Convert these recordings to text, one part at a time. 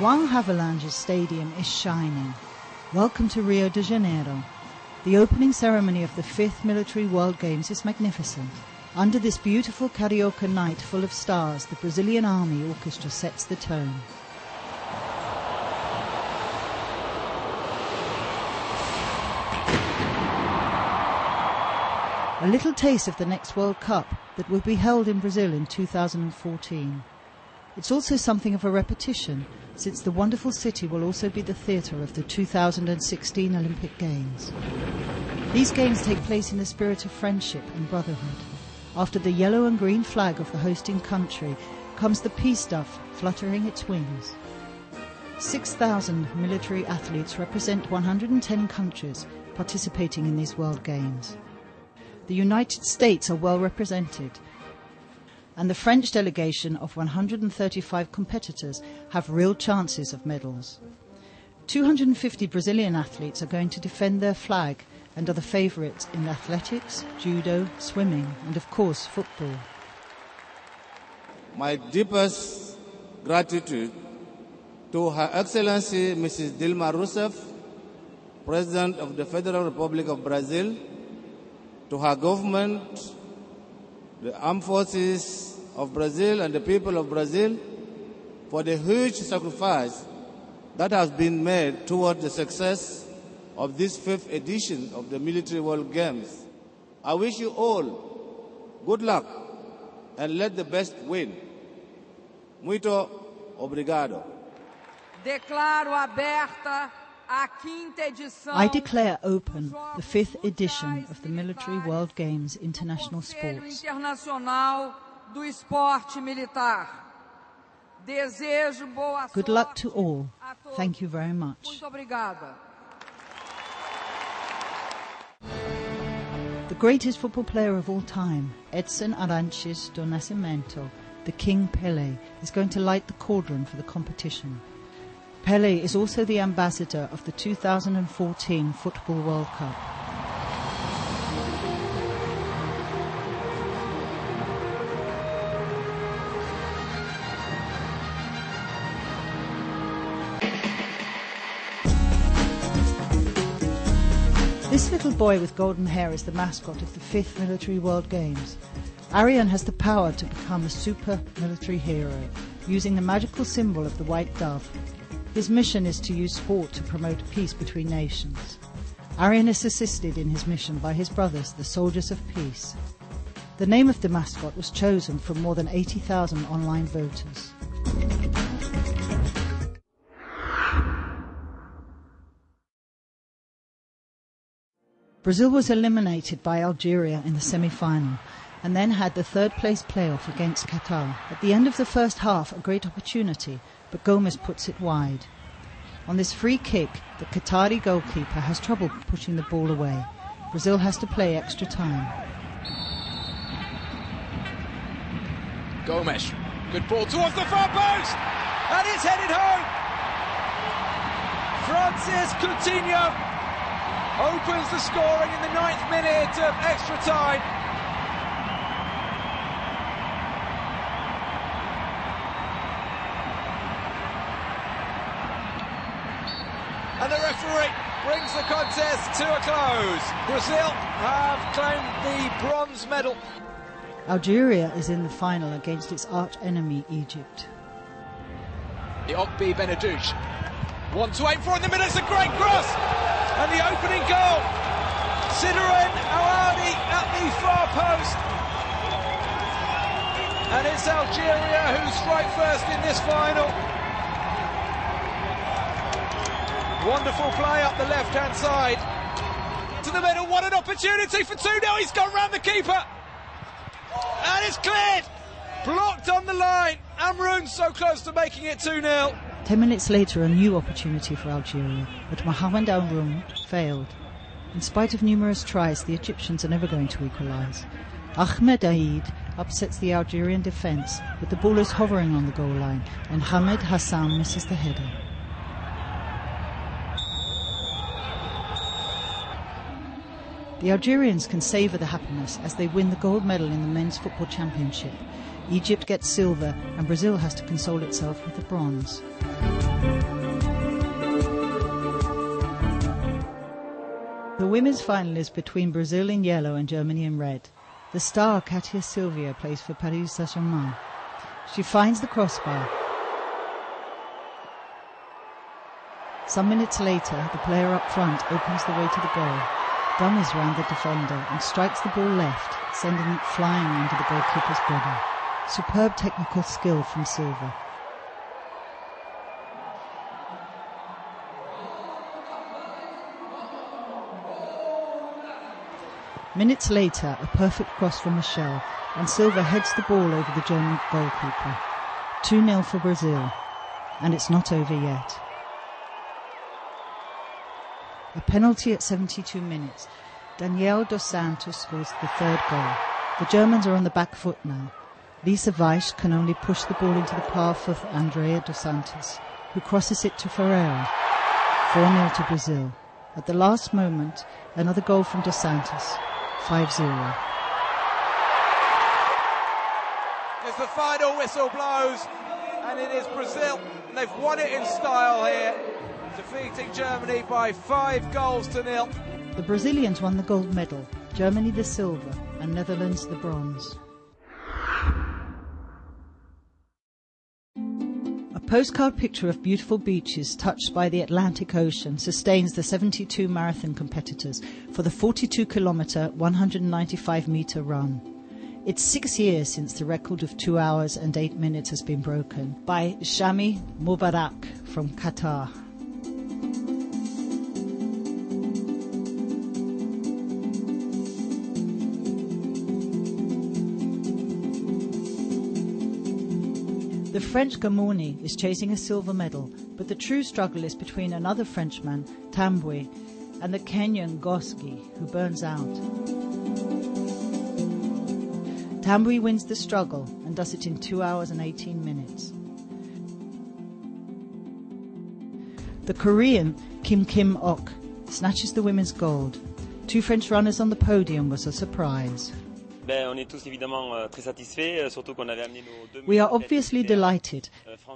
Juan Havelange's stadium is shining. Welcome to Rio de Janeiro. The opening ceremony of the 5th Military World Games is magnificent. Under this beautiful carioca night full of stars, the Brazilian Army Orchestra sets the tone. A little taste of the next World Cup that will be held in Brazil in 2014. It's also something of a repetition, since the wonderful city will also be the theatre of the 2016 Olympic Games. These games take place in the spirit of friendship and brotherhood. After the yellow and green flag of the hosting country comes the peace dove fluttering its wings. 6,000 military athletes represent 110 countries participating in these World Games. The United States are well represented, and the French delegation of 135 competitors have real chances of medals. 250 Brazilian athletes are going to defend their flag and are the favourites in athletics, judo, swimming and, of course, football. My deepest gratitude to Her Excellency Mrs. Dilma Rousseff, President of the Federal Republic of Brazil, to her government, the armed forces of Brazil and the people of Brazil for the huge sacrifice that has been made toward the success of this 5th edition of the Military World Games. I wish you all good luck and let the best win. Muito obrigado. Declaro aberta I declare open the 5th edition of the Military World Games International Sports. Good luck to all. Thank you very much. The greatest football player of all time, Edson Arantes do Nascimento, the King Pelé, is going to light the cauldron for the competition. Pelé is also the ambassador of the 2014 Football World Cup. This little boy with golden hair is the mascot of the 5th Military World Games. Arian has the power to become a super military hero, using the magical symbol of the white dove. His mission is to use sport to promote peace between nations. Aryan is assisted in his mission by his brothers, the Soldiers of Peace. The name of the mascot was chosen from more than 80,000 online voters. Brazil was eliminated by Algeria in the semi-final, and then had the third-place playoff against Qatar. At the end of the first half, a great opportunity, but Gomes puts it wide. On this free kick, the Qatari goalkeeper has trouble pushing the ball away. Brazil has to play extra time. Gomes, good ball towards the far post, and it's headed home. Francis Coutinho opens the scoring in the 9th minute of extra time. And the referee brings the contest to a close. Brazil have claimed the bronze medal. Algeria is in the final against its arch-enemy, Egypt. The Okbi Benedouche. One to aim for in the middle, it's a great cross! And the opening goal. Sidorin Awadi at the far post. And it's Algeria who strike first in this final. Wonderful play up the left-hand side. To the middle, what an opportunity for 2-0. He's gone round the keeper. And it's cleared. Blocked on the line. Amrun so close to making it 2-0. 10 minutes later, a new opportunity for Algeria, but Mohamed Amrun failed. In spite of numerous tries, the Egyptians are never going to equalise. Ahmed Aid upsets the Algerian defence, but the ball is hovering on the goal line, and Hamed Hassan misses the header. The Algerians can savour the happiness as they win the gold medal in the Men's Football Championship. Egypt gets silver and Brazil has to console itself with the bronze. the women's final is between Brazil in yellow and Germany in red. The star Katia Silvia plays for Paris Saint-Germain. She finds the crossbar. Some minutes later, the player up front opens the way to the goal, dummies round the defender and strikes the ball left, sending it flying into the goalkeeper's body. Superb technical skill from Silva. Minutes later, a perfect cross from Michelle, and Silva heads the ball over the German goalkeeper. 2-0 for Brazil, and it's not over yet. A penalty at 72 minutes. Daniel Dos Santos scores the third goal. The Germans are on the back foot now. Lisa Weiss can only push the ball into the path of Andrea Dos Santos, who crosses it to Ferreira. 4-0 to Brazil. At the last moment, another goal from Dos Santos. 5-0. As the final whistle blows, and it is Brazil, and they've won it in style here, defeating Germany by 5-0. The Brazilians won the gold medal, Germany the silver, and Netherlands the bronze. A postcard picture of beautiful beaches touched by the Atlantic Ocean sustains the 72 marathon competitors for the 42-kilometre, 195-metre run. It's 6 years since the record of 2 hours and 8 minutes has been broken by Shami Mubarak from Qatar. The French Gamoni is chasing a silver medal, but the true struggle is between another Frenchman, Tamburi, and the Kenyan Goski, who burns out. Tamburi wins the struggle and does it in 2 hours and 18 minutes. The Korean Kim Kim Ok snatches the women's gold. 2 French runners on the podium was a surprise. We are obviously delighted,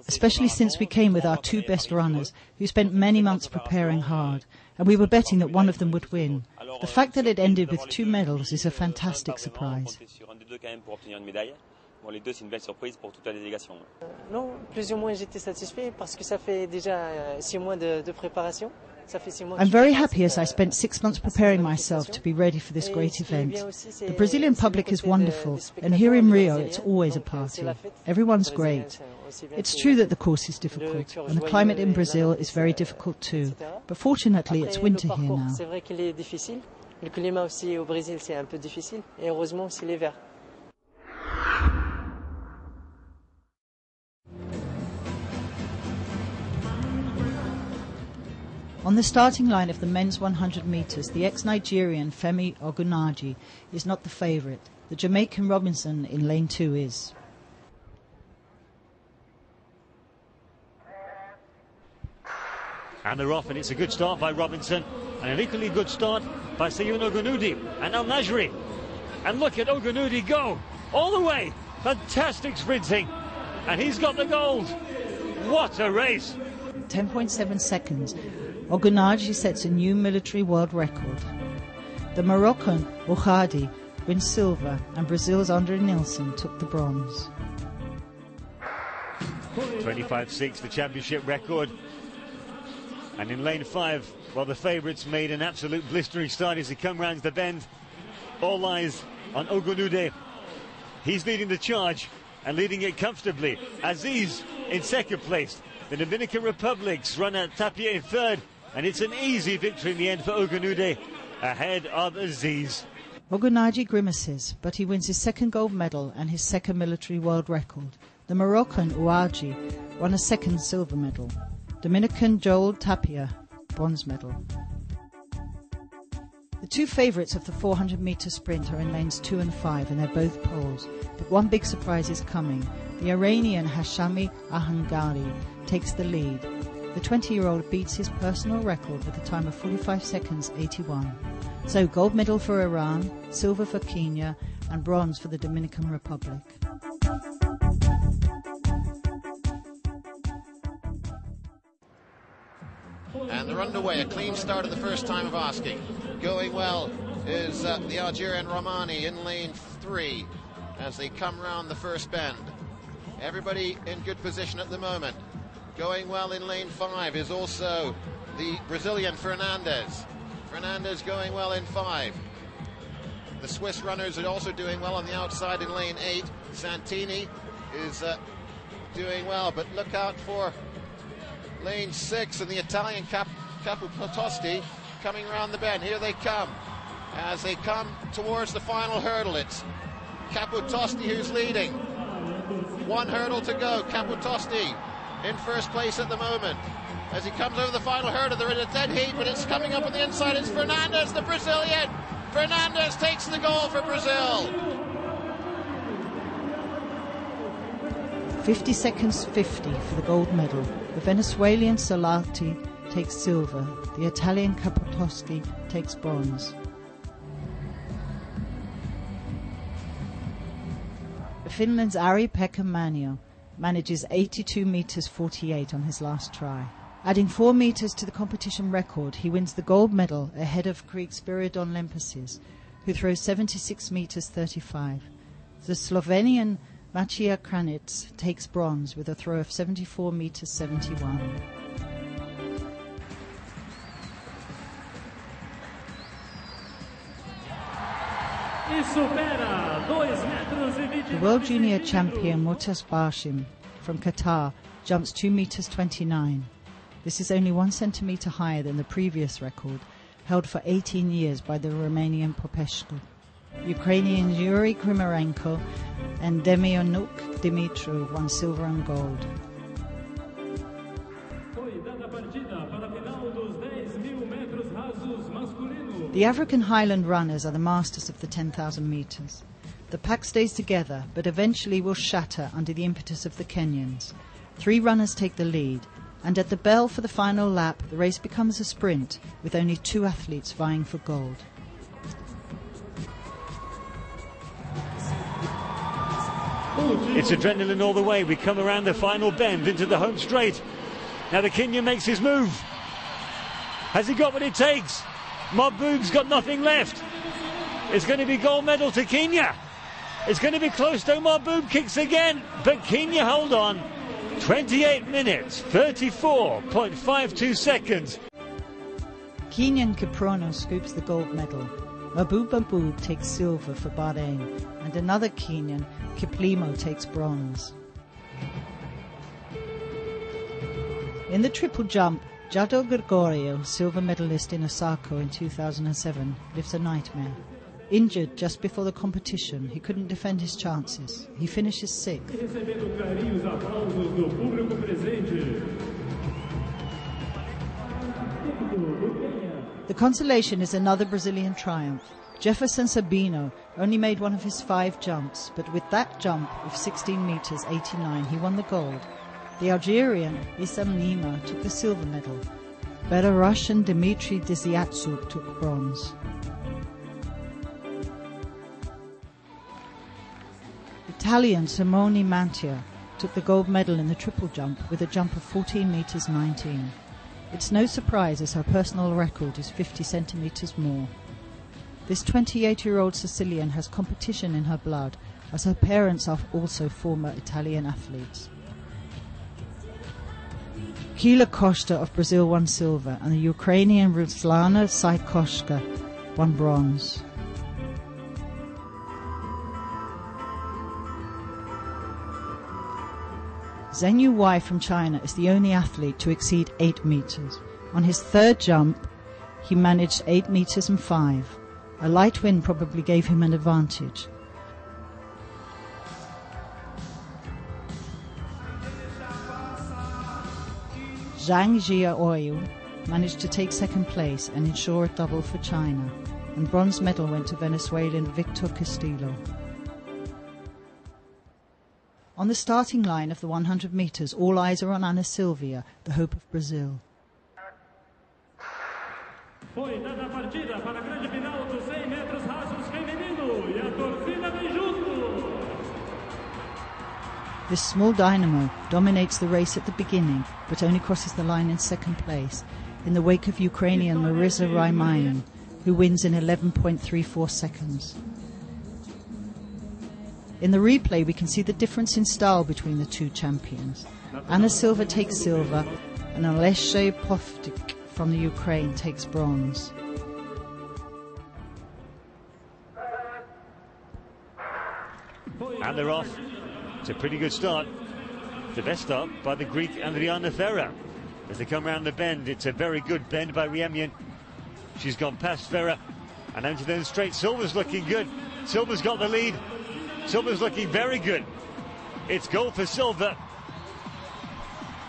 especially since we came with our 2 best runners, who spent many months preparing hard, and we were betting that one of them would win. The fact that it ended with 2 medals is a fantastic surprise. I'm very happy as I spent 6 months preparing myself to be ready for this great event. The Brazilian public is wonderful, and here in Rio it's always a party. Everyone's great. It's true that the course is difficult, and the climate in Brazil is very difficult too. But fortunately it's winter here now. On the starting line of the men's 100 metres, the ex-Nigerian Femi Ogunaji is not the favourite. The Jamaican Robinson in lane 2 is. And they're off, and it's a good start by Robinson, and an equally good start by Seun Ogunode and Al Najri. And look at Ogunode go, all the way, fantastic sprinting, and he's got the gold. What a race! 10.7 seconds. Ogunaji sets a new military world record. The Moroccan Ouhadi wins silver, and Brazil's André Nilsson took the bronze. 25.6, the championship record. And in lane 5, well, the favourites made an absolute blistering start as he comes round the bend. All eyes on Ogunude. He's leading the charge and leading it comfortably. Aziz in 2nd place. The Dominican Republic's run at Tapia in 3rd. And it's an easy victory in the end for Ogunude, ahead of Aziz. Ogunaji grimaces, but he wins his 2nd gold medal and his 2nd military world record. The Moroccan Ouaji won a 2nd silver medal. Dominican Joel Tapia, bronze medal. The 2 favourites of the 400-metre sprint are in lanes 2 and 5, and they're both Poles. But one big surprise is coming. The Iranian Hashami Ahangari takes the lead. The 20-year-old beats his personal record with a time of 45 seconds, 81. So gold medal for Iran, silver for Kenya, and bronze for the Dominican Republic. And they're underway, a clean start of the first time of asking. going well is the Algerian Romani in lane 3 as they come round the first bend. Everybody in good position at the moment. Going well in lane 5 is also the Brazilian Fernandes. Fernandes going well in 5. The Swiss runners are also doing well on the outside in lane 8. Santini is doing well, but look out for lane 6 and the Italian Caputosti coming around the bend. Here they come as they come towards the final hurdle. It's Caputosti who's leading. One hurdle to go. Caputosti in first place at the moment. As he comes over the final hurdle, they're in a dead heat, but it's coming up on the inside. It's Fernandes, the Brazilian. Fernandes takes the goal for Brazil. 50 seconds 50 for the gold medal. The Venezuelan Solati takes silver. The Italian Caputosti takes bronze. Finland's Ari Pekka Mainio manages 82 metres 48 on his last try. Adding 4 metres to the competition record, he wins the gold medal ahead of Greek's Spiridon Lempisis, who throws 76 metres 35. The Slovenian Matija Kranjic takes bronze with a throw of 74 metres 71. The world junior champion Murtaza Bashim from Qatar jumps 2 metres 29. This is only 1 centimetre higher than the previous record, held for 18 years by the Romanian Popescu. Ukrainian Yuri Grimarenko and Demionuk Dimitru won silver and gold. The African Highland runners are the masters of the 10,000 metres. The pack stays together, but eventually will shatter under the impetus of the Kenyans. 3 runners take the lead, and at the bell for the final lap, the race becomes a sprint, with only 2 athletes vying for gold. It's adrenaline all the way. We come around the final bend into the home straight. Now the Kenyan makes his move. Has he got what it takes? Maboob's got nothing left. It's going to be gold medal to Kenya. It's going to be close though. Maboob kicks again, but Kenya hold on. 28 minutes, 34.52 seconds. Kenyan Kiprono scoops the gold medal. Maboob takes silver for Bahrain, and another Kenyan, Kiplimo, takes bronze. In the triple jump, Jado Gregorio, silver medalist in Osaka in 2007, lives a nightmare. Injured just before the competition, he couldn't defend his chances. He finishes 6th. The consolation is another Brazilian triumph. Jefferson Sabino only made one of his 5 jumps, but with that jump of 16 metres 89, he won the gold. The Algerian, Issam Nima, took the silver medal. Belarusian Dmitry Desiatsuk took bronze. Italian Simone Mantia took the gold medal in the triple jump with a jump of 14 metres 19. It's no surprise as her personal record is 50 centimetres more. This 28-year-old Sicilian has competition in her blood, as her parents are also former Italian athletes. Keila Costa of Brazil won silver, and the Ukrainian Ruslana Saikoshka won bronze. Zheng Yuwei from China is the only athlete to exceed 8 metres. On his 3rd jump, he managed 8 metres and 5. A light wind probably gave him an advantage. Zhang Jiaoyu managed to take 2nd place and ensure a double for China, and bronze medal went to Venezuelan Victor Castillo. On the starting line of the 100 metres, all eyes are on Ana Silvia, the hope of Brazil. This small dynamo dominates the race at the beginning, but only crosses the line in 2nd place, in the wake of Ukrainian Marisa Rymyan, who wins in 11.34 seconds. In the replay, we can see the difference in style between the two champions. Anna Silva takes silver, and Alexey Poftik from the Ukraine takes bronze. And they're off. It's a pretty good start. The best start by the Greek Andrea Vera. As they come around the bend, it's a very good bend by Rymyan. She's gone past Vera and into the straight. Silva's looking good. Silva's got the lead. Silva's looking very good. It's goal for Silva.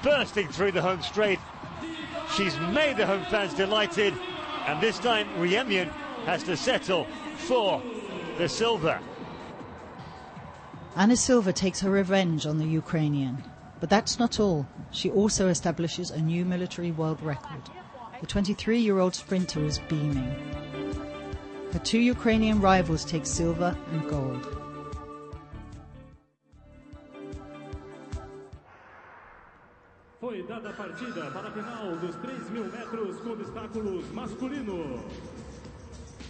Bursting through the home straight. She's made the home fans delighted. And this time Rymyan has to settle for the silver. Anna Silva takes her revenge on the Ukrainian. But that's not all. She also establishes a new military world record. The 23-year-old sprinter is beaming. Her two Ukrainian rivals take silver and gold.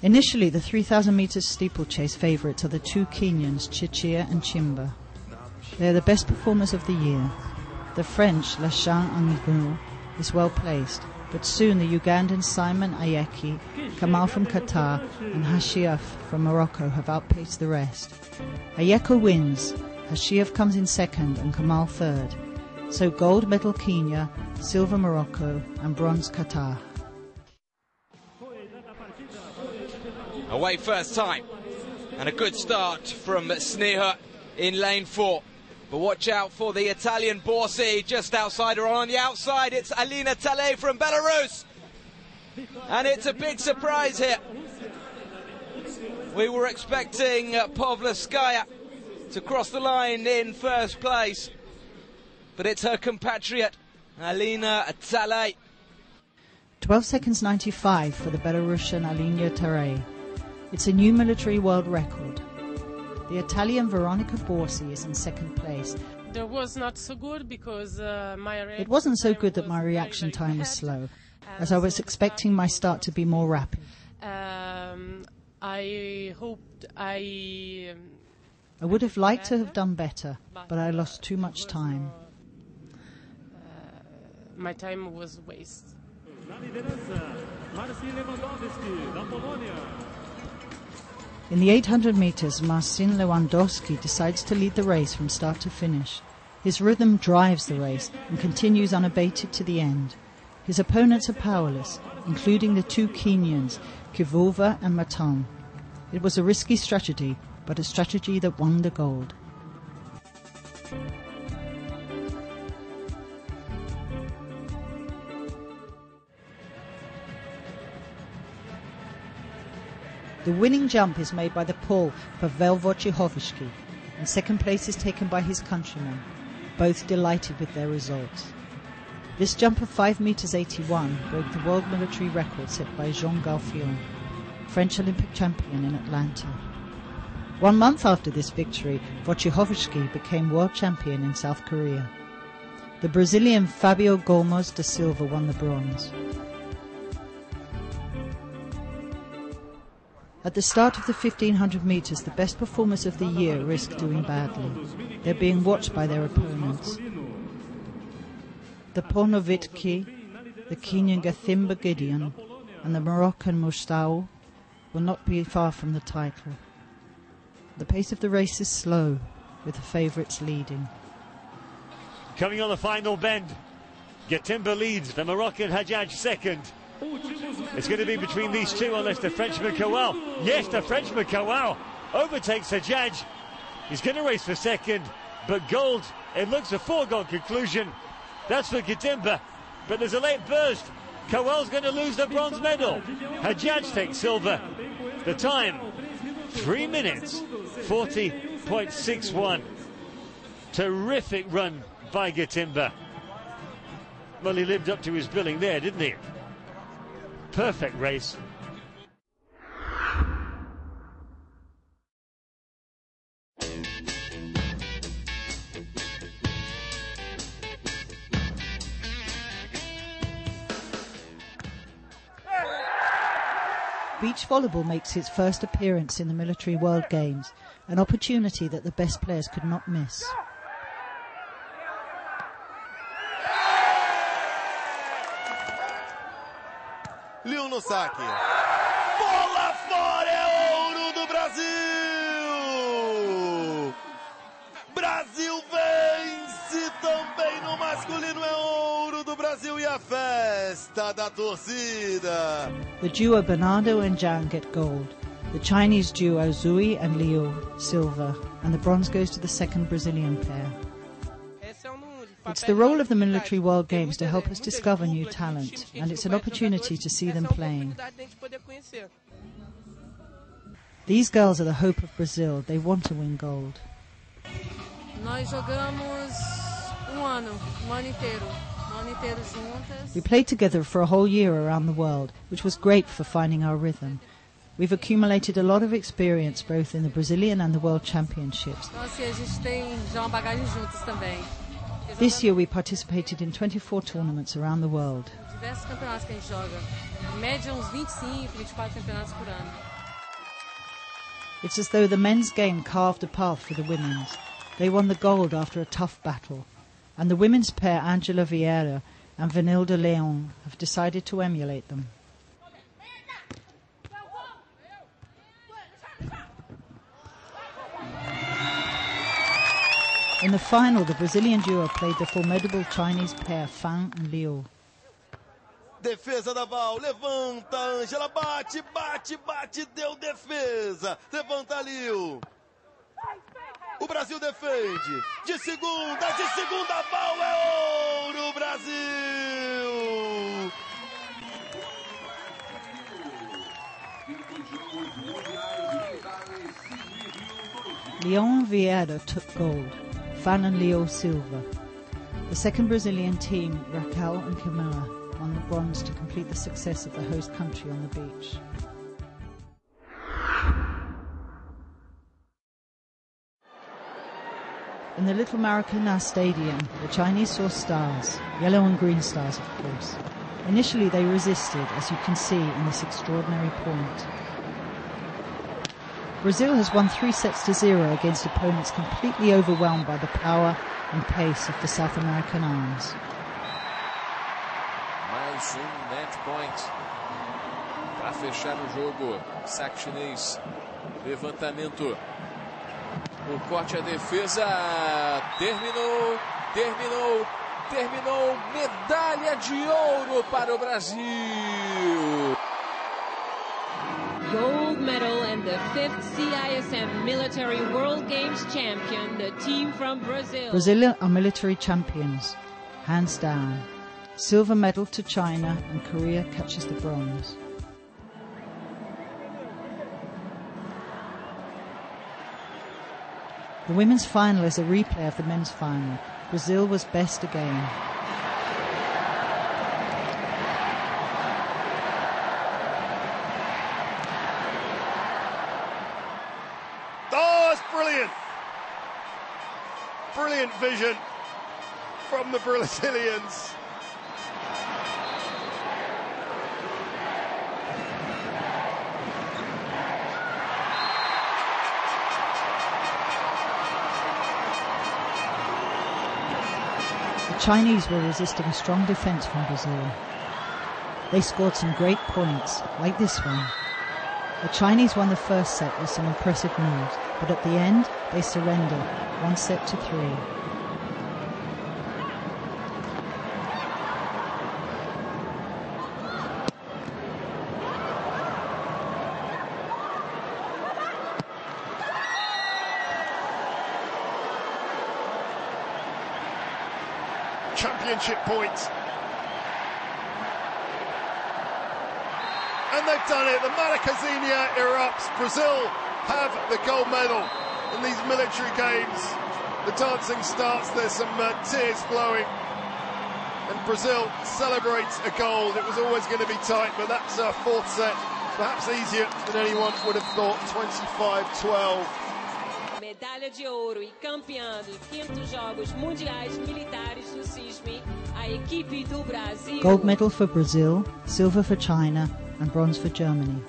Initially, the 3,000 meters steeplechase favourites are the two Kenyans, Chichia and Chimba. They are the best performers of the year. The French, Lachan Anguille, is well placed, but soon the Ugandan Simon Ayeki, Kamal from Qatar and Hashiaf from Morocco have outpaced the rest. Ayeko wins, Hashiaf comes in second and Kamal third. So gold medal Kenya, silver Morocco and bronze Qatar. Away first time, and a good start from Sneha in lane four. But watch out for the Italian Borsi just outside or on the outside. It's Alina Talley from Belarus. And it's a big surprise here. We were expecting Pavlovskaya to cross the line in first place. But it's her compatriot, Alina Talley. 12 seconds 95 for the Belarusian Alina Talley. It's a new military world record. The Italian Veronica Borsi is in second place. There was not so good because it wasn't so good that my reaction time was slow, as I was expecting my start to be more rapid. I would have liked to have done better, but I lost too much time. My time was waste. In the 800 meters, Marcin Lewandowski decides to lead the race from start to finish. His rhythm drives the race and continues unabated to the end. His opponents are powerless, including the two Kenyans, Kivova and Matong. It was a risky strategy, but a strategy that won the gold. The winning jump is made by the Pole Pavel Wojciechowski, and second place is taken by his countrymen, both delighted with their results. This jump of 5.81 meters broke the world military record set by Jean Galfion, French Olympic champion in Atlanta. 1 month after this victory, Wojciechowski became world champion in South Korea. The Brazilian Fabio Gomes da Silva won the bronze. At the start of the 1500 meters, the best performers of the year risk doing badly. They're being watched by their opponents. The Pornovitki, the Kenyan Gathimba Gideon, and the Moroccan Moustau will not be far from the title. The pace of the race is slow, with the favourites leading. Coming on the final bend, Gathimba leads, the Moroccan Hajjaj second. It's going to be between these two unless the Frenchman Kowal. Yes, the Frenchman Kowal overtakes Hajjaj. He's going to race for second, but gold, it looks a foregone conclusion. That's for Gathimba, but there's a late burst. Kowal's going to lose the bronze medal. Hajjaj takes silver. The time, 3 minutes, 40.61. Terrific run by Gathimba. Well, he lived up to his billing there, didn't he? Perfect race. Beach volleyball makes its first appearance in the Military World Games, an opportunity that the best players could not miss. Liu no saque. Bola fora, é ouro do Brasil! Brasil vence também no masculino, é ouro do Brasil e a festa da torcida. The duo Bernardo and Zhang get gold. The Chinese duo Zui and Liu silver, and the bronze goes to the second Brazilian player. It's the role of the Military World Games to help us discover new talent, and it's an opportunity to see them playing. These girls are the hope of Brazil. They want to win gold. We played together for a whole year around the world, which was great for finding our rhythm. We've accumulated a lot of experience both in the Brazilian and the World Championships. This year we participated in 24 tournaments around the world. It's as though the men's game carved a path for the women's. They won the gold after a tough battle. And the women's pair Angela Vieira and Vanilda Leon have decided to emulate them. In the final, the Brazilian duo played the formidable Chinese pair, Fang and Liu. Defesa da Val, levanta Angela, bate, bate, bate, deu defesa, levanta Liu. O Brasil defende, de segunda Val, é ouro, Brasil! Leon Vieira took gold. Fan and Leo Silva. The second Brazilian team, Raquel and Camila, won the bronze to complete the success of the host country on the beach. In the little Maracanã stadium, the Chinese saw stars, yellow and green stars, of course. Initially they resisted, as you can see in this extraordinary point. Brazil has won 3-0 against opponents completely overwhelmed by the power and pace of the South American arms. Mais net point para fechar o jogo. Saque chinês, levantamento, o corte, a defesa, terminou, medalha de ouro para o Brasil. Gold medal and the 5th CISM Military World Games champion, the team from Brazil. Brazil are military champions, hands down. Silver medal to China and Korea catches the bronze. The women's final is a replay of the men's final. Brazil was best again. Brilliant vision from the Brazilians. The Chinese were resisting a strong defense from Brazil. They scored some great points, like this one. The Chinese won the first set with some impressive moves, but at the end, they surrender, 1-3. Championship points. And they've done it. The Maracanã erupts. Brazil have the gold medal in these military games. The dancing starts. There's some tears flowing. And Brazil celebrates a gold. It was always going to be tight, but that's a fourth set. Perhaps easier than anyone would have thought. 25-12. Medalha de ouro e campeã dos quintos Jogos Mundiais Militares do CISM, a equipe do Brasil. Gold medal for Brazil, silver for China, and bronze for Germany.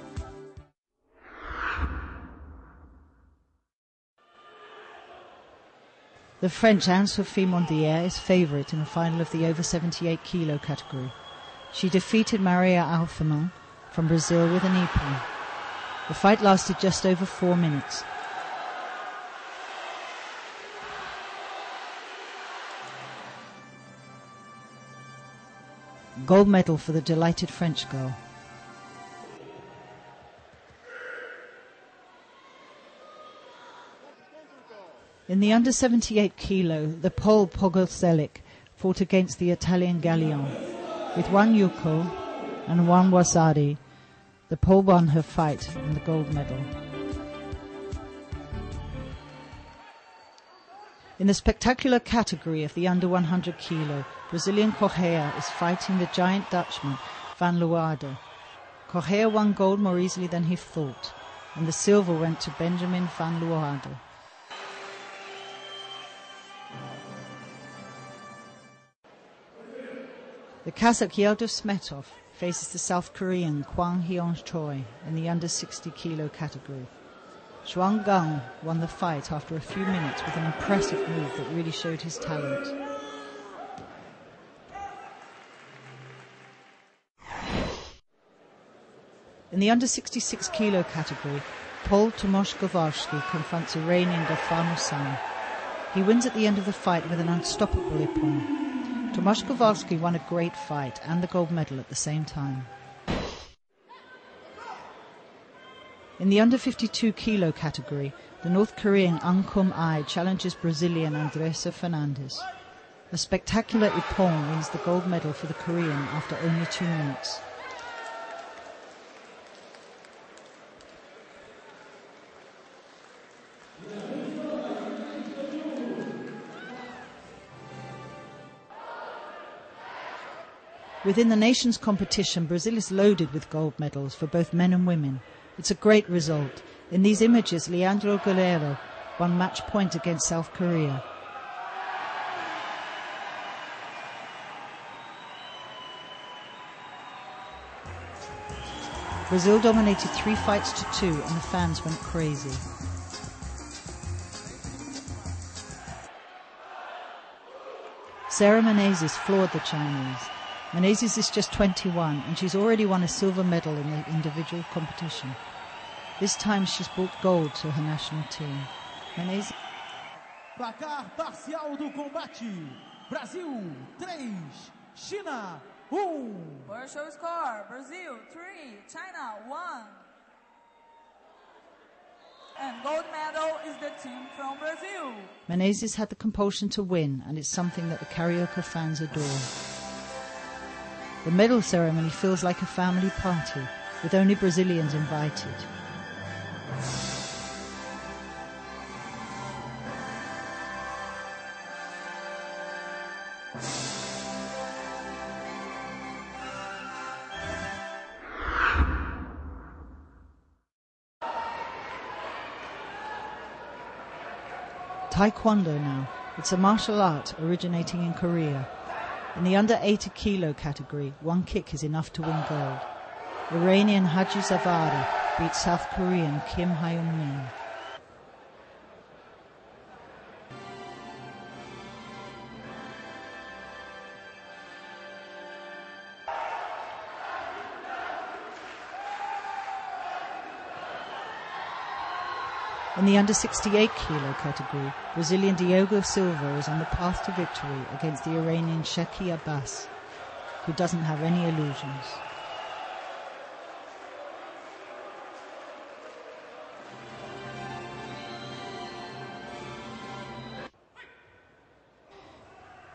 The French Anne-Sophie Mondier is favourite in the final of the over 78 kilo category. She defeated Maria Alfamon from Brazil with an e-pawn. The fight lasted just over 4 minutes. Gold medal for the delighted French girl. In the under 78 kilo, the Pole Pogoselic fought against the Italian Gallion. With one Yuko and one Wasari, the Pole won her fight and the gold medal. In the spectacular category of the under 100 kilo, Brazilian Correa is fighting the giant Dutchman, Van Luarde. Correa won gold more easily than he thought, and the silver went to Benjamin Van Luarde. The Kazakh Yeldo Smetov faces the South Korean Kwang Hyeong Choi in the under 60 kilo category. Zhuang Gang won the fight after a few minutes with an impressive move that really showed his talent. In the under 66 kilo category, Paul Tomasz Gowarski confronts Iranian Ghafar Mussami. He wins at the end of the fight with an unstoppable e-pawn. Tomasz Gowarski won a great fight and the gold medal at the same time. In the under 52 kilo category, the North Korean Ahn Kum Ai challenges Brazilian Andressa Fernandes. A spectacular e-pawn wins the gold medal for the Korean after only 2 minutes. Within the nation's competition, Brazil is loaded with gold medals for both men and women. It's a great result. In these images, Leandro Guerrero won match point against South Korea. Brazil dominated 3 fights to 2 and the fans went crazy. Sarah Menezes floored the Chinese. Menezes is just 21 and she's already won a silver medal in the individual competition. This time she's brought gold to her national team. Menezes. Placar parcial do combate. Brasil 3, China 1. Partial score, Brazil 3, China 1. And gold medal is the team from Brazil. Menezes had the compulsion to win, and it's something that the Carioca fans adore. The medal ceremony feels like a family party, with only Brazilians invited. Taekwondo now. It's a martial art originating in Korea. In the under 80 kilo category, one kick is enough to win gold. Iranian Haji Zavari beat South Korean Kim Hyun Min. In the under 68 kilo category, Brazilian Diogo Silva is on the path to victory against the Iranian Shaki Abbas, who doesn't have any illusions.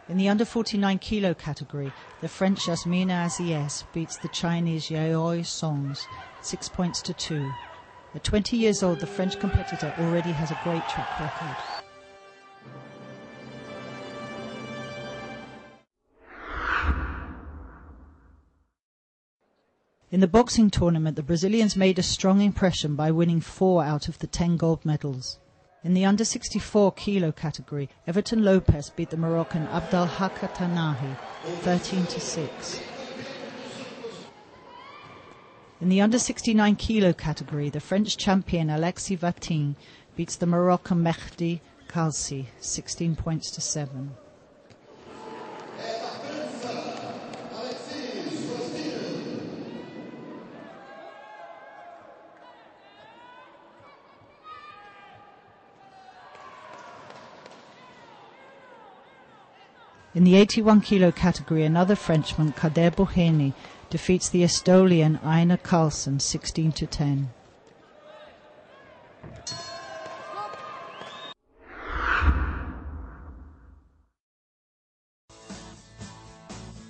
In the under 49 kilo category, the French Yasmina Aziz beats the Chinese Yaoi Songs 6 points to 2. At 20 years old, the French competitor already has a great track record. In the boxing tournament, the Brazilians made a strong impression by winning 4 out of the 10 gold medals. In the under 64 kilo category, Everton Lopez beat the Moroccan Abdelhak Tanahi 13 to 6. In the under 69 kilo category, the French champion Alexis Vatin beats the Moroccan Mehdi Kalsi, 16 points to 7. In the 81 kilo category, another Frenchman, Kader Bouheni, defeats the Estonian Einar Karlsson, 16 to 10.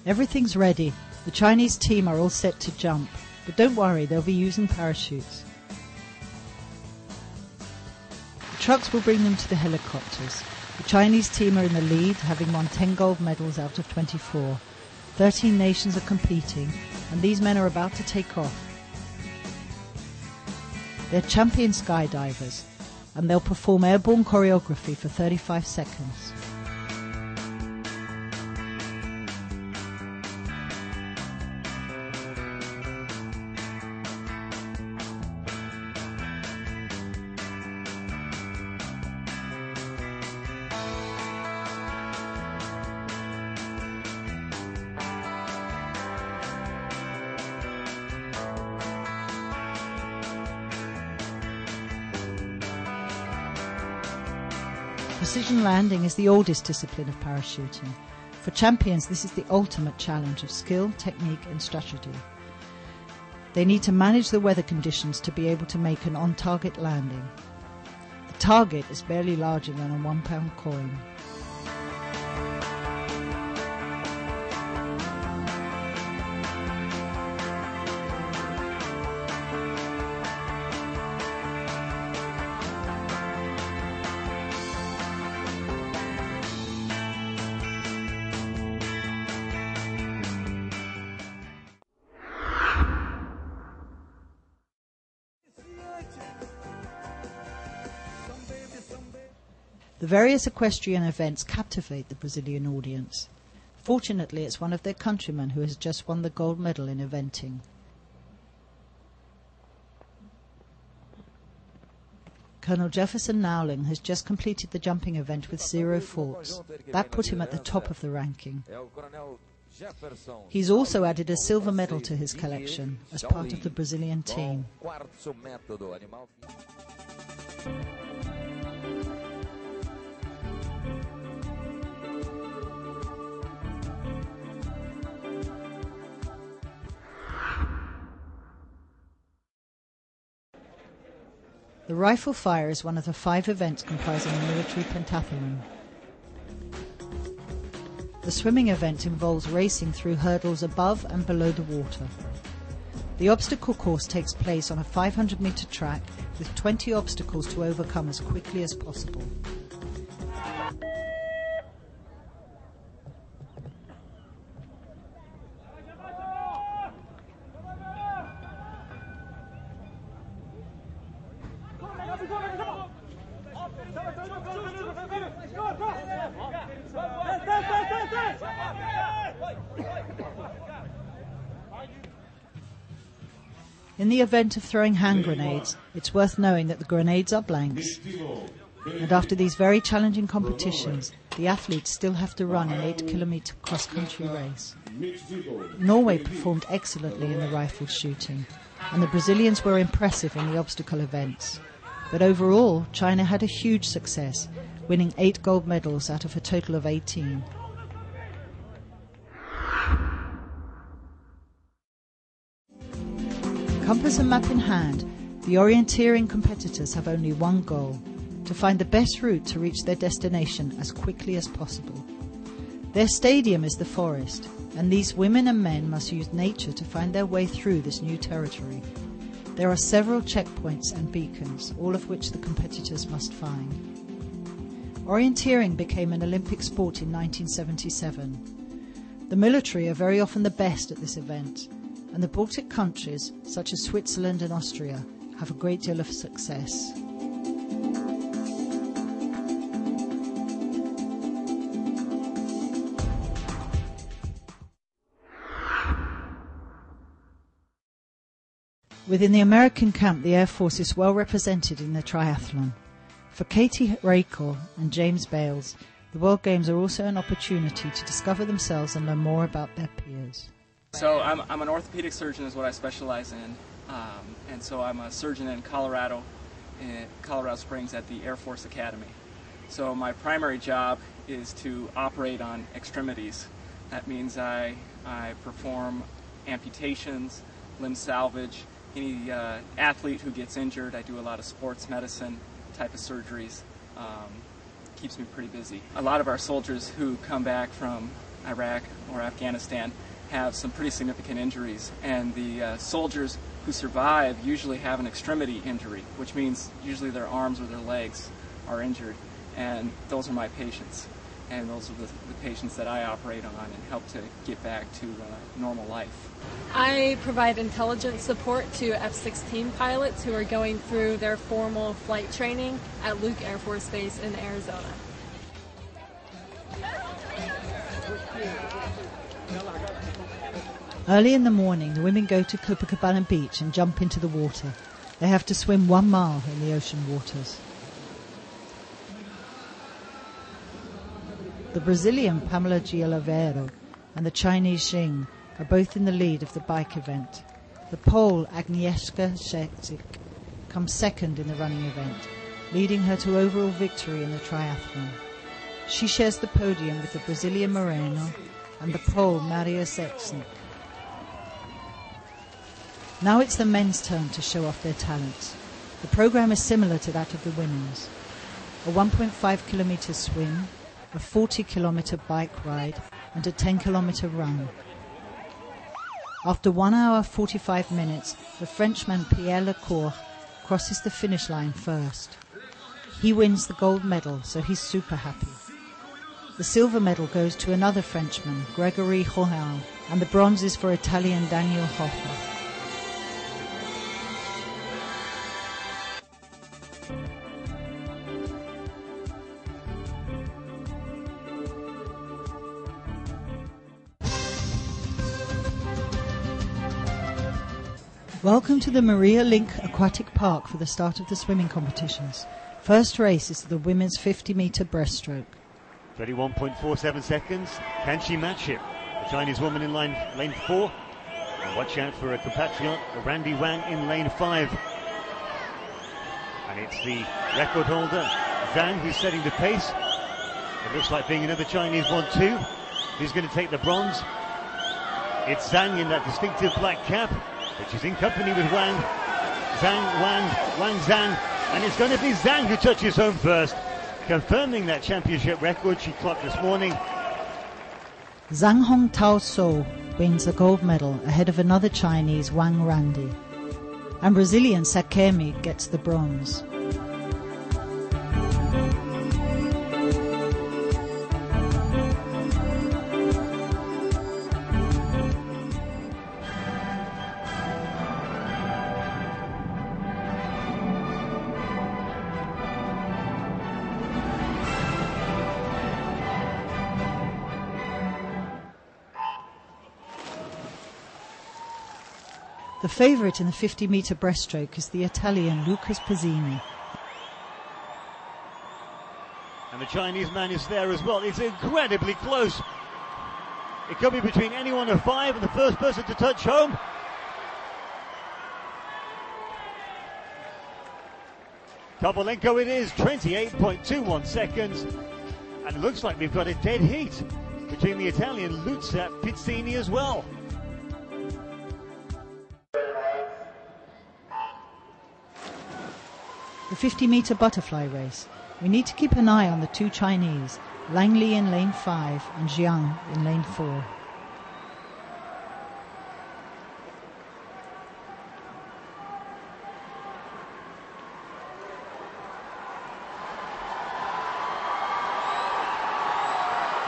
Everything's ready. The Chinese team are all set to jump, but don't worry, they'll be using parachutes. The trucks will bring them to the helicopters. The Chinese team are in the lead, having won 10 gold medals out of 24. 13 nations are competing, and these men are about to take off. They're champion skydivers, and they'll perform airborne choreography for 35 seconds. Precision landing is the oldest discipline of parachuting. For champions, this is the ultimate challenge of skill, technique and strategy. They need to manage the weather conditions to be able to make an on-target landing. The target is barely larger than a £1 coin. The various equestrian events captivate the Brazilian audience. Fortunately, it's one of their countrymen who has just won the gold medal in eventing. Colonel Jefferson Nowling has just completed the jumping event with 0 faults. That put him at the top of the ranking. He's also added a silver medal to his collection as part of the Brazilian team. The rifle fire is one of the 5 events comprising the military pentathlon. The swimming event involves racing through hurdles above and below the water. The obstacle course takes place on a 500-meter track with 20 obstacles to overcome as quickly as possible. In the event of throwing hand grenades, it's worth knowing that the grenades are blanks. And after these very challenging competitions, the athletes still have to run an 8-kilometer cross-country race. Norway performed excellently in the rifle shooting, and the Brazilians were impressive in the obstacle events. But overall, China had a huge success, winning 8 gold medals out of a total of 18. Compass and map in hand, the orienteering competitors have only one goal: to find the best route to reach their destination as quickly as possible. Their stadium is the forest, and these women and men must use nature to find their way through this new territory. There are several checkpoints and beacons, all of which the competitors must find. Orienteering became an Olympic sport in 1977. The military are very often the best at this event, and the Baltic countries, such as Switzerland and Austria, have a great deal of success. Within the American camp, the Air Force is well represented in the triathlon. For Katie Raykel and James Bales, the World Games are also an opportunity to discover themselves and learn more about their peers. So I'm an orthopedic surgeon is what I specialize in, and so I'm a surgeon in Colorado Springs at the Air Force Academy. So my primary job is to operate on extremities. That means I perform amputations, limb salvage, any athlete who gets injured. I do a lot of sports medicine type of surgeries. Keeps me pretty busy. A lot of our soldiers who come back from Iraq or Afghanistan have some pretty significant injuries, and the soldiers who survive usually have an extremity injury, which means usually their arms or their legs are injured, and those are my patients. And those are the patients that I operate on and help to get back to normal life. I provide intelligence support to F-16 pilots who are going through their formal flight training at Luke Air Force Base in Arizona. Early in the morning, the women go to Copacabana Beach and jump into the water. They have to swim 1 mile in the ocean waters. The Brazilian Pamela de Oliveira and the Chinese Xing are both in the lead of the bike event. The Pole Agnieszka Szczecik comes second in the running event, leading her to overall victory in the triathlon. She shares the podium with the Brazilian Moreno and the Pole Maria Sexnik. Now it's the men's turn to show off their talents. The program is similar to that of the women's. A 1.5 kilometer swim, a 40-kilometre bike ride and a 10-kilometre run. After 1 hour 45 minutes, the Frenchman Pierre Lecour crosses the finish line first. He wins the gold medal, so he's super happy. The silver medal goes to another Frenchman, Gregory Hohau, and the bronze is for Italian Daniel Hoffa. Welcome to the Maria Link Aquatic Park for the start of the swimming competitions. First race is the women's 50-metre breaststroke. 31.47 seconds. Can she match it? The Chinese woman in lane 4. And watch out for a compatriot, Randy Wang, in lane 5. And it's the record holder, Zhang, who's setting the pace. It looks like being another Chinese one too. Who's going to take the bronze? It's Zhang in that distinctive black cap. But she's in company with Wang Zhang, and it's going to be Zhang who touches home first, confirming that championship record she clocked this morning. Zhang Hong Tao So wins the gold medal ahead of another Chinese, Wang Randy, and Brazilian Sakemi gets the bronze. The favourite in the 50-metre breaststroke is the Italian Lucas Pizzini. And the Chinese man is there as well. It's incredibly close. It could be between any one of five and the first person to touch home. Kovalenko it is, 28.21 seconds. And it looks like we've got a dead heat between the Italian Luca Pizzini as well. The 50-metre butterfly race. We need to keep an eye on the two Chinese, Langley in lane 5 and Jiang in lane 4.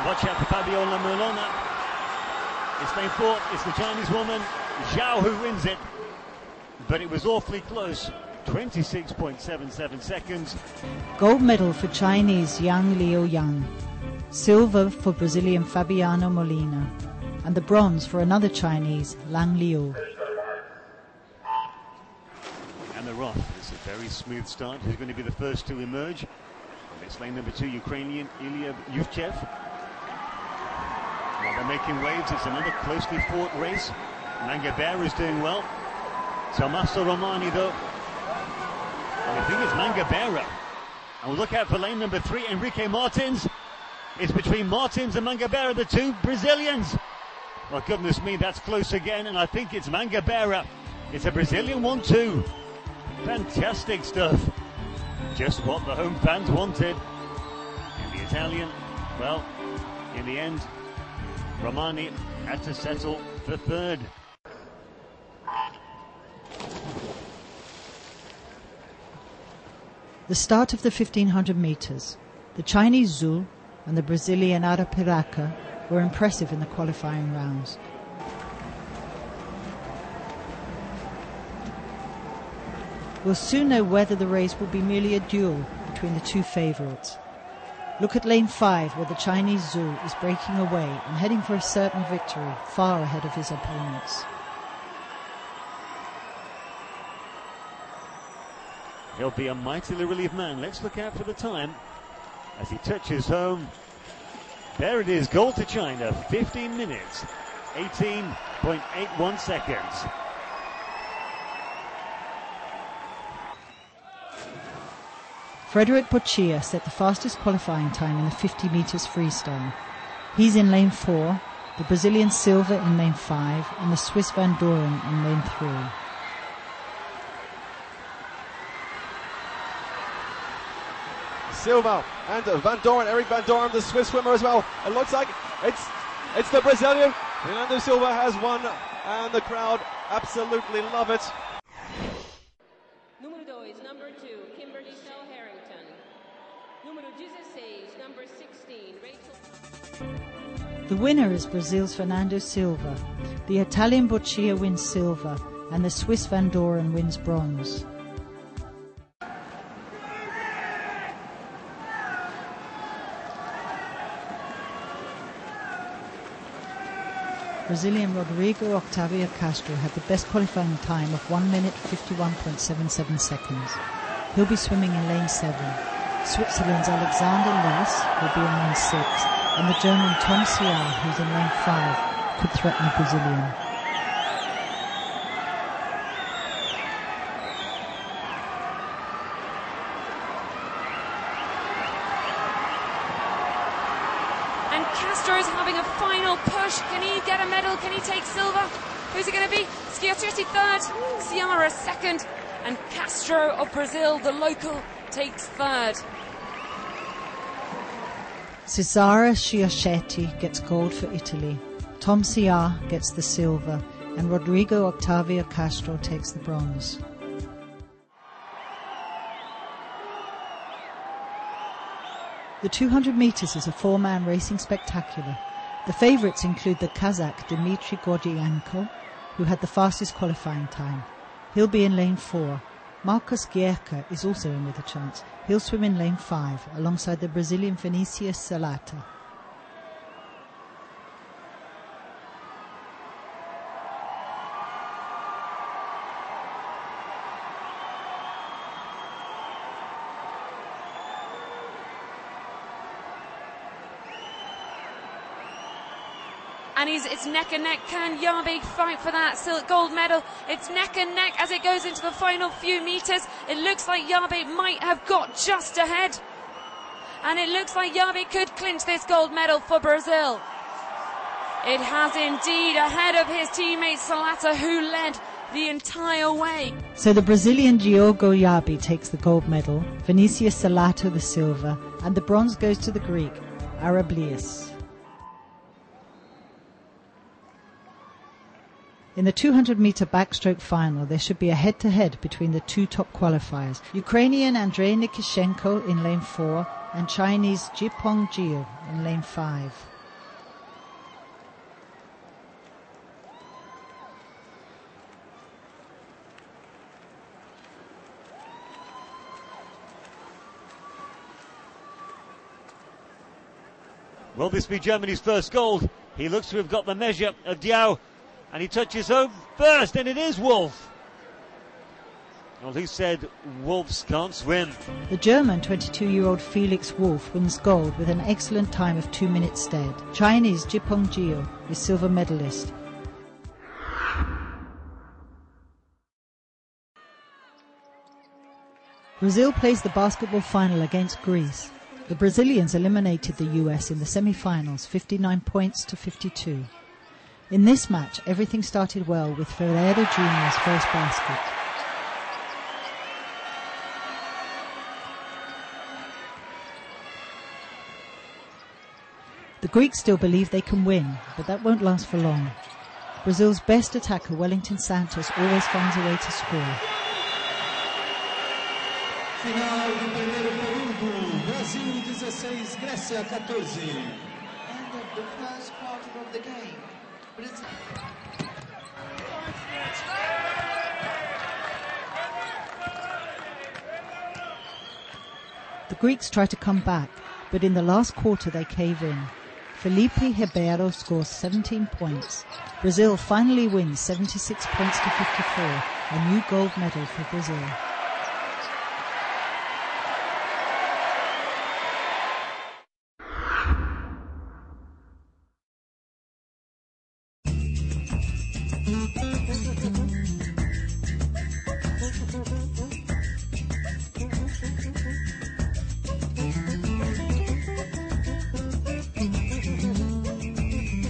Watch out for Fabiola Molona. It's lane 4, it's the Chinese woman, Zhao, who wins it. But it was awfully close. 26.77 seconds. Gold medal for Chinese Yang Liu Yang, silver for Brazilian Fabiano Molina, and the bronze for another Chinese, Lang Liu. And they're off. It's a Very smooth start. Who's going to be the first to emerge? Well, it's lane number 2, Ukrainian Ilya Yuvchev. Well, they're making waves. It's another closely fought race. Mangabeira is doing well. Tommaso Romani, though. Well, I think it's Mangabeira. And we'll look out for lane number 3, Enrique Martins. It's between Martins and Mangabeira, the two Brazilians. Well, goodness me, that's close again, and I think it's Mangabeira. It's a Brazilian 1-2. Fantastic stuff. Just what the home fans wanted. And the Italian, well, in the end, Romani had to settle for third. The start of the 1500 meters. The Chinese Zhu and the Brazilian Arapiraca were impressive in the qualifying rounds. We'll soon know whether the race will be merely a duel between the two favourites. Look at lane 5, where the Chinese Zhu is breaking away and heading for a certain victory, far ahead of his opponents. He'll be a mightily relieved man. Let's look out for the time as he touches home. There it is, goal to China, 15 minutes, 18.81 seconds. Frederic Boccia set the fastest qualifying time in the 50 metres freestyle. He's in lane 4, the Brazilian Silva in lane 5, and the Swiss Van Doren in lane 3. Silva and Van Doren, Eric Van Doren, the Swiss swimmer as well. It looks like it's the Brazilian. Fernando Silva has won, and the crowd absolutely love it. The winner is Brazil's Fernando Silva. The Italian Boccia wins silver, and the Swiss Van Doren wins bronze. Brazilian Rodrigo Octavio Castro had the best qualifying time of 1 minute 51.77 seconds. He'll be swimming in lane 7. Switzerland's Alexander Lass will be in lane 6. And the German Tom Sial, who's in lane 5, could threaten the Brazilian. And Castro is having a final push. Can he get a medal? Can he take silver? Who's it going to be? Schiaretti third, Ciara second, and Castro of Brazil, the local, takes third. Cesare Schiaretti gets gold for Italy, Tom Siar gets the silver, and Rodrigo Octavio Castro takes the bronze. The 200 metres is a four-man racing spectacular. The favourites include the Kazakh Dmitry Gordienko, who had the fastest qualifying time. He'll be in lane 4. Marcos Gierka is also in with a chance. He'll swim in lane 5 alongside the Brazilian Vinicius Salata. And it's neck and neck. Can Yarbig fight for that gold medal? It's neck and neck as it goes into the final few metres. It looks like Yarbig might have got just ahead. And it looks like Yarbig could clinch this gold medal for Brazil. It has indeed, ahead of his teammate Salata, who led the entire way. So the Brazilian Diogo Yarbig takes the gold medal, Vinicius Salata the silver, and the bronze goes to the Greek, Arablias. In the 200-meter backstroke final, there should be a head-to-head between the two top qualifiers, Ukrainian Andrei Nikishenko in lane 4 and Chinese Jipong Jiu in lane 5. Will this be Germany's first gold? He looks to have got the measure of Diao. And he touches home first, and it is Wolf. Well, who said Wolves can't swim? The German 22-year-old Felix Wolf wins gold with an excellent time of 2 minutes dead. Chinese Jipeng Jiu is silver medalist. Brazil plays the basketball final against Greece. The Brazilians eliminated the US in the semi-finals, 59 points to 52. In this match, everything started well with Ferreira Jr.'s first basket. The Greeks still believe they can win, but that won't last for long. Brazil's best attacker, Wellington Santos, always finds a way to score. Final do primeiro período, Brasil 16, Grécia 14. End of the first quarter of the game. Brazil. The Greeks try to come back, but in the last quarter they cave in. Felipe Ribeiro scores 17 points. Brazil finally wins 76 points to 54, a new gold medal for Brazil.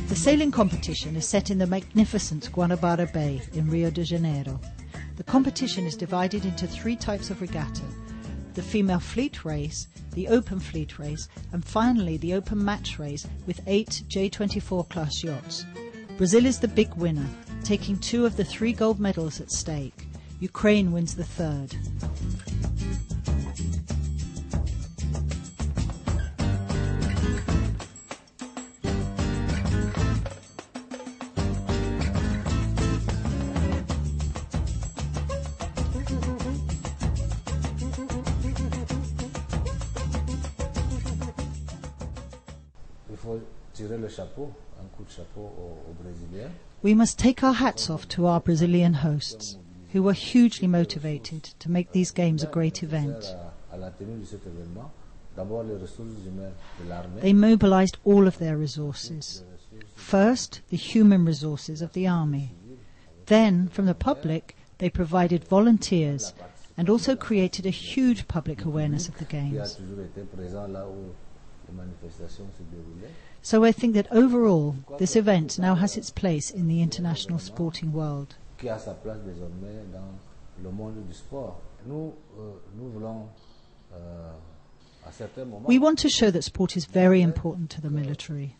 The sailing competition is set in the magnificent Guanabara Bay in Rio de Janeiro. The competition is divided into three types of regatta: the female fleet race, the open fleet race, and finally the open match race with 8 J24 class yachts. Brazil is the big winner, taking 2 of the 3 gold medals at stake. Ukraine wins the third. We must take our hats off to our Brazilian hosts, who were hugely motivated to make these games a great event. They mobilized all of their resources. First, the human resources of the army. Then, from the public, they provided volunteers and also created a huge public awareness of the games. So I think that overall, this event now has its place in the international sporting world. We want to show that sport is very important to the military,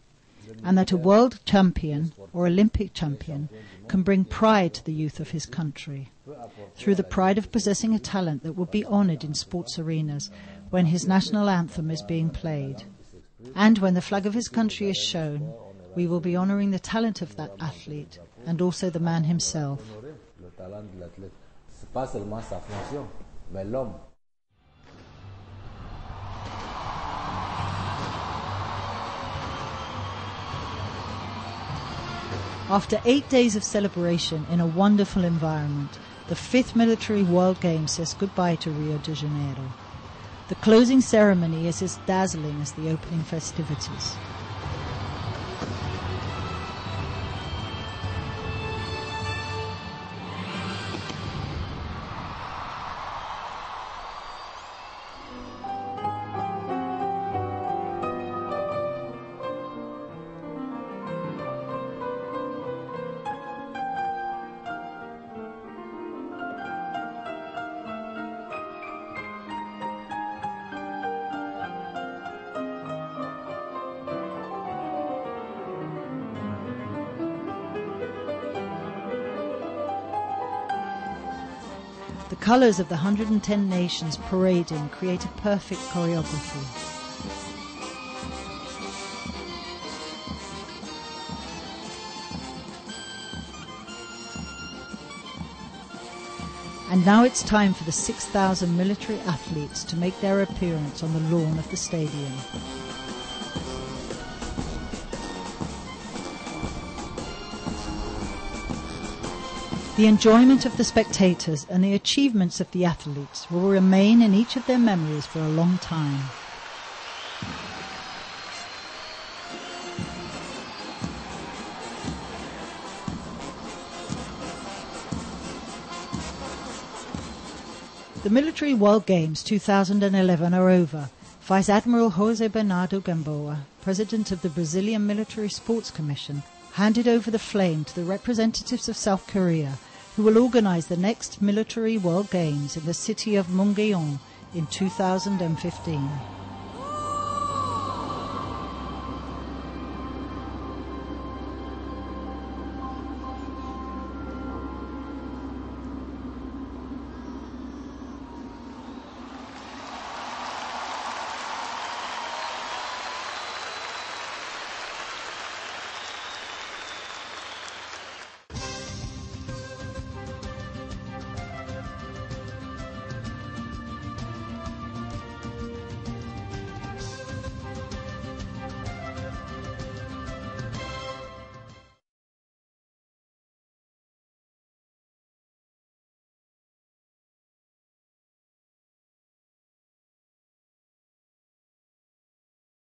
and that a world champion or Olympic champion can bring pride to the youth of his country, through the pride of possessing a talent that will be honoured in sports arenas when his national anthem is being played. And when the flag of his country is shown, we will be honouring the talent of that athlete and also the man himself. After 8 days of celebration in a wonderful environment, the 5th Military World Games says goodbye to Rio de Janeiro. The closing ceremony is as dazzling as the opening festivities. The colours of the 110 nations parading create a perfect choreography. And now it's time for the 6,000 military athletes to make their appearance on the lawn of the stadium. The enjoyment of the spectators and the achievements of the athletes will remain in each of their memories for a long time. The Military World Games 2011 are over. Vice Admiral José Bernardo Gamboa, President of the Brazilian Military Sports Commission, handed over the flame to the representatives of South Korea, who will organize the next Military World Games in the city of Muncheon in 2015.